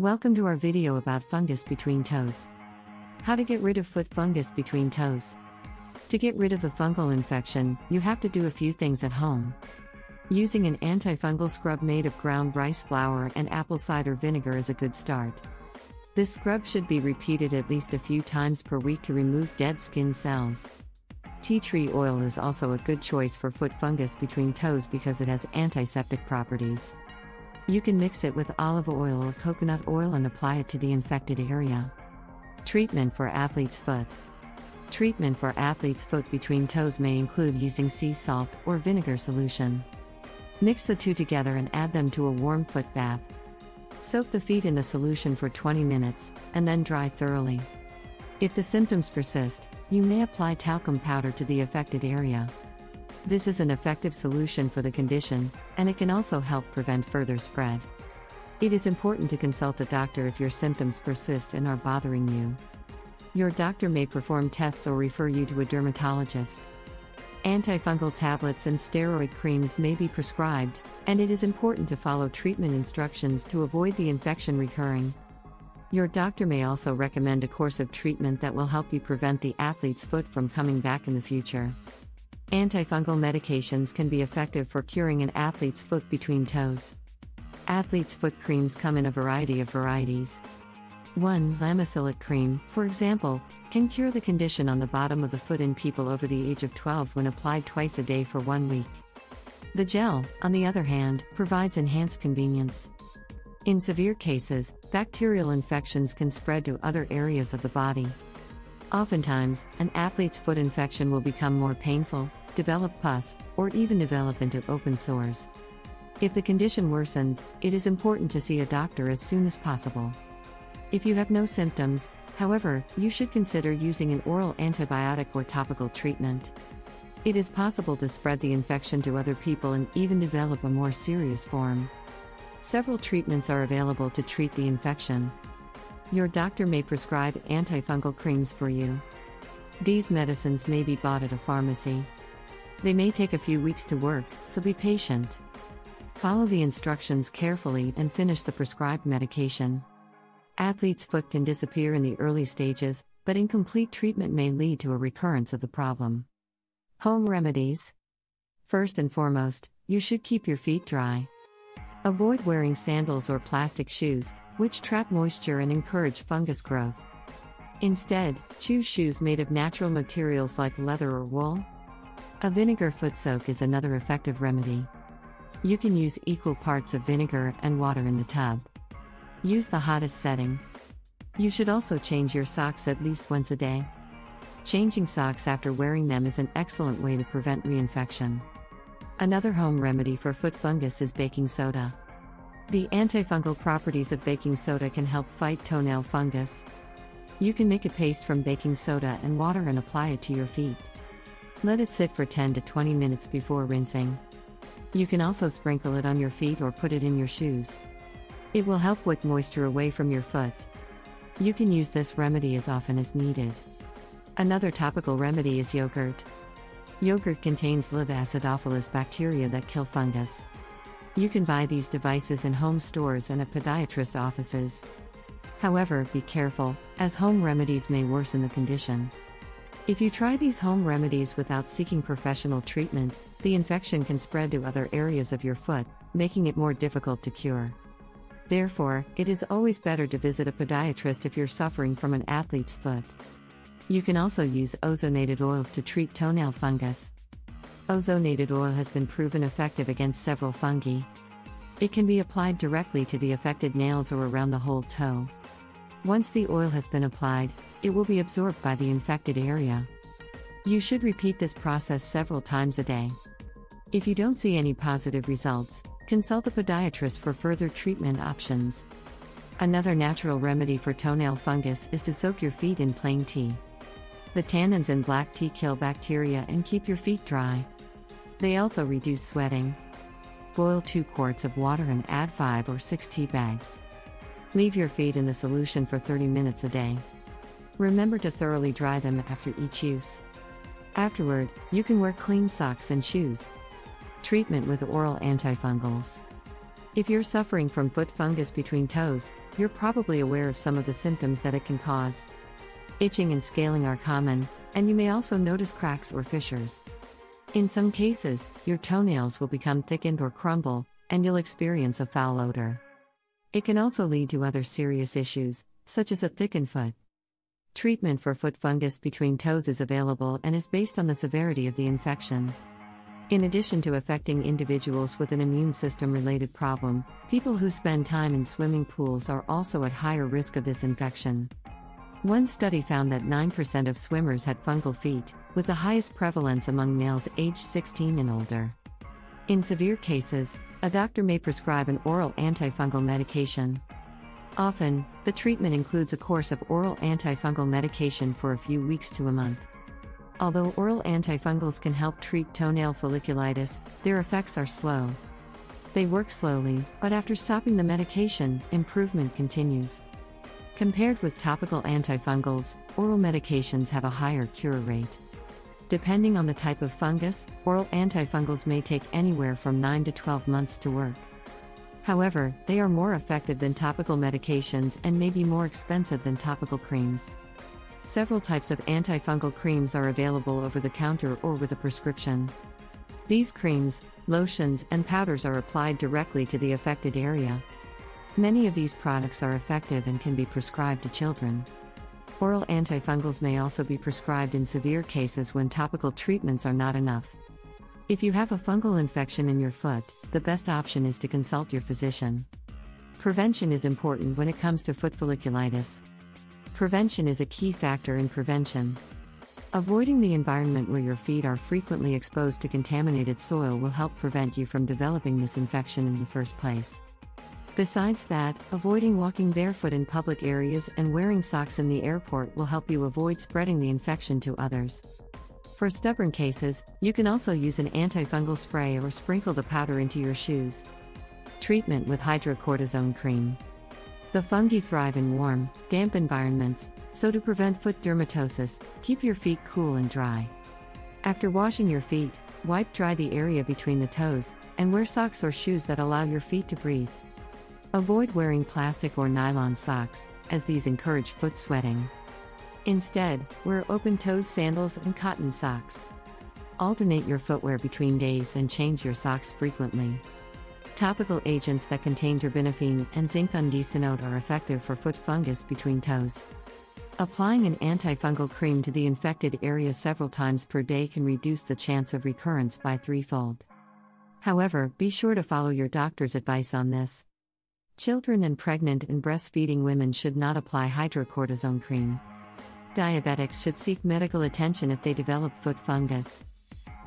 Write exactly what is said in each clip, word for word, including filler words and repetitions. Welcome to our video about fungus between toes. How to get rid of foot fungus between toes. To get rid of the fungal infection, you have to do a few things at home. Using an antifungal scrub made of ground rice flour and apple cider vinegar is a good start. This scrub should be repeated at least a few times per week to remove dead skin cells. Tea tree oil is also a good choice for foot fungus between toes because it has antiseptic properties. You can mix it with olive oil or coconut oil and apply it to the infected area. Treatment for athlete's foot. Treatment for athlete's foot between toes may include using sea salt or vinegar solution. Mix the two together and add them to a warm foot bath. Soak the feet in the solution for twenty minutes, and then dry thoroughly. If the symptoms persist, you may apply talcum powder to the affected area. This is an effective solution for the condition, and it can also help prevent further spread. It is important to consult a doctor if your symptoms persist and are bothering you. Your doctor may perform tests or refer you to a dermatologist. Antifungal tablets and steroid creams may be prescribed, and it is important to follow treatment instructions to avoid the infection recurring. Your doctor may also recommend a course of treatment that will help you prevent the athlete's foot from coming back in the future. Antifungal medications can be effective for curing an athlete's foot between toes. Athlete's foot creams come in a variety of varieties. one Lamisil A T Cream, for example, can cure the condition on the bottom of the foot in people over the age of twelve when applied twice a day for one week. The gel, on the other hand, provides enhanced convenience. In severe cases, bacterial infections can spread to other areas of the body. Oftentimes, an athlete's foot infection will become more painful, develop pus, or even develop into open sores. If the condition worsens, it is important to see a doctor as soon as possible. If you have no symptoms, however, you should consider using an oral antibiotic or topical treatment. It is possible to spread the infection to other people and even develop a more serious form. Several treatments are available to treat the infection. Your doctor may prescribe antifungal creams for you. These medicines may be bought at a pharmacy. They may take a few weeks to work, so be patient. Follow the instructions carefully and finish the prescribed medication. Athlete's foot can disappear in the early stages, but incomplete treatment may lead to a recurrence of the problem. Home remedies. First and foremost, you should keep your feet dry. Avoid wearing sandals or plastic shoes, which trap moisture and encourage fungus growth. Instead, choose shoes made of natural materials like leather or wool. A vinegar foot soak is another effective remedy. You can use equal parts of vinegar and water in the tub. Use the hottest setting. You should also change your socks at least once a day. Changing socks after wearing them is an excellent way to prevent reinfection. Another home remedy for foot fungus is baking soda. The antifungal properties of baking soda can help fight toenail fungus. You can make a paste from baking soda and water and apply it to your feet. Let it sit for ten to twenty minutes before rinsing. You can also sprinkle it on your feet or put it in your shoes. It will help wick moisture away from your foot. You can use this remedy as often as needed. Another topical remedy is yogurt. Yogurt contains live acidophilus bacteria that kill fungus. You can buy these devices in home stores and at podiatrist offices. However, be careful, as home remedies may worsen the condition. If you try these home remedies without seeking professional treatment, the infection can spread to other areas of your foot, making it more difficult to cure. Therefore, it is always better to visit a podiatrist if you're suffering from an athlete's foot. You can also use ozonated oils to treat toenail fungus. Ozonated oil has been proven effective against several fungi. It can be applied directly to the affected nails or around the whole toe. Once the oil has been applied, it will be absorbed by the infected area. You should repeat this process several times a day. If you don't see any positive results, consult a podiatrist for further treatment options. Another natural remedy for toenail fungus is to soak your feet in plain tea. The tannins in black tea kill bacteria and keep your feet dry. They also reduce sweating. Boil two quarts of water and add five or six tea bags. Leave your feet in the solution for thirty minutes a day. Remember to thoroughly dry them after each use. Afterward, you can wear clean socks and shoes. Treatment with oral antifungals. If you're suffering from foot fungus between toes, you're probably aware of some of the symptoms that it can cause. Itching and scaling are common, and you may also notice cracks or fissures. In some cases, your toenails will become thickened or crumble, and you'll experience a foul odor. It can also lead to other serious issues, such as a thickened foot. Treatment for foot fungus between toes is available and is based on the severity of the infection. In addition to affecting individuals with an immune system-related problem, people who spend time in swimming pools are also at higher risk of this infection. One study found that nine percent of swimmers had fungal feet, with the highest prevalence among males aged sixteen and older. In severe cases, a doctor may prescribe an oral antifungal medication. Often, the treatment includes a course of oral antifungal medication for a few weeks to a month. Although oral antifungals can help treat toenail folliculitis, their effects are slow. They work slowly, but after stopping the medication, improvement continues. Compared with topical antifungals, oral medications have a higher cure rate. Depending on the type of fungus, oral antifungals may take anywhere from nine to twelve months to work. However, they are more effective than topical medications and may be more expensive than topical creams. Several types of antifungal creams are available over the counter or with a prescription. These creams, lotions, and powders are applied directly to the affected area. Many of these products are effective and can be prescribed to children. Oral antifungals may also be prescribed in severe cases when topical treatments are not enough. If you have a fungal infection in your foot, the best option is to consult your physician. Prevention is important when it comes to foot folliculitis. Prevention is a key factor in prevention. Avoiding the environment where your feet are frequently exposed to contaminated soil will help prevent you from developing this infection in the first place. Besides that, avoiding walking barefoot in public areas and wearing socks in the airport will help you avoid spreading the infection to others. For stubborn cases, you can also use an antifungal spray or sprinkle the powder into your shoes. Treatment with hydrocortisone cream. The fungi thrive in warm, damp environments, so to prevent foot dermatosis, keep your feet cool and dry. After washing your feet, wipe dry the area between the toes, and wear socks or shoes that allow your feet to breathe. Avoid wearing plastic or nylon socks, as these encourage foot sweating. Instead, wear open-toed sandals and cotton socks. Alternate your footwear between days and change your socks frequently. Topical agents that contain terbinafine and zinc undecanoate are effective for foot fungus between toes. Applying an antifungal cream to the infected area several times per day can reduce the chance of recurrence by threefold. However, be sure to follow your doctor's advice on this. Children and pregnant and breastfeeding women should not apply hydrocortisone cream. Diabetics should seek medical attention if they develop foot fungus.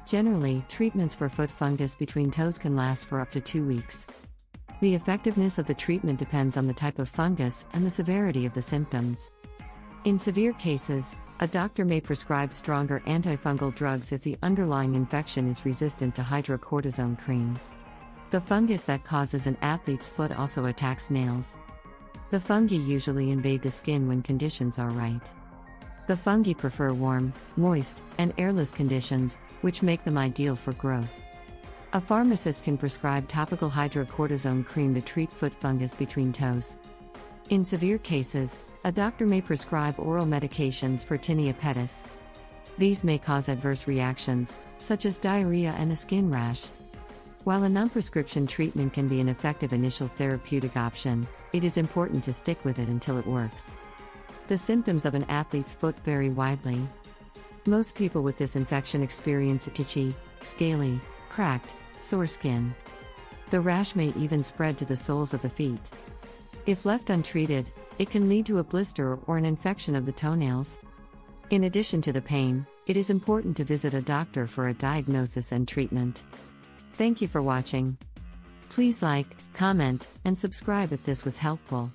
Generally, treatments for foot fungus between toes can last for up to two weeks. The effectiveness of the treatment depends on the type of fungus and the severity of the symptoms. In severe cases, a doctor may prescribe stronger antifungal drugs if the underlying infection is resistant to hydrocortisone cream. The fungus that causes an athlete's foot also attacks nails. The fungi usually invade the skin when conditions are right. The fungi prefer warm, moist, and airless conditions, which make them ideal for growth. A pharmacist can prescribe topical hydrocortisone cream to treat foot fungus between toes. In severe cases, a doctor may prescribe oral medications for tinea pedis. These may cause adverse reactions, such as diarrhea and a skin rash. While a non-prescription treatment can be an effective initial therapeutic option, it is important to stick with it until it works. The symptoms of an athlete's foot vary widely. Most people with this infection experience itchy, scaly, cracked, sore skin. The rash may even spread to the soles of the feet. If left untreated, it can lead to a blister or an infection of the toenails. In addition to the pain, it is important to visit a doctor for a diagnosis and treatment. Thank you for watching. Please like, comment, and subscribe if this was helpful.